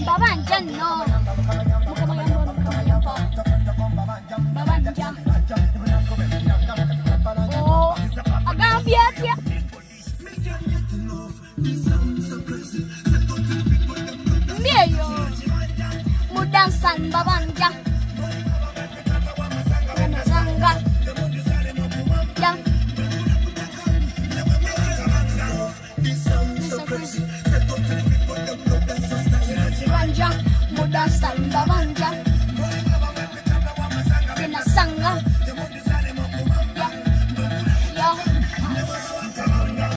Mbabanja no. Mbabanja. Oh, agambia tia. Ndiyo. Mudansa Mbabanja. Mbabanja. Mudansa.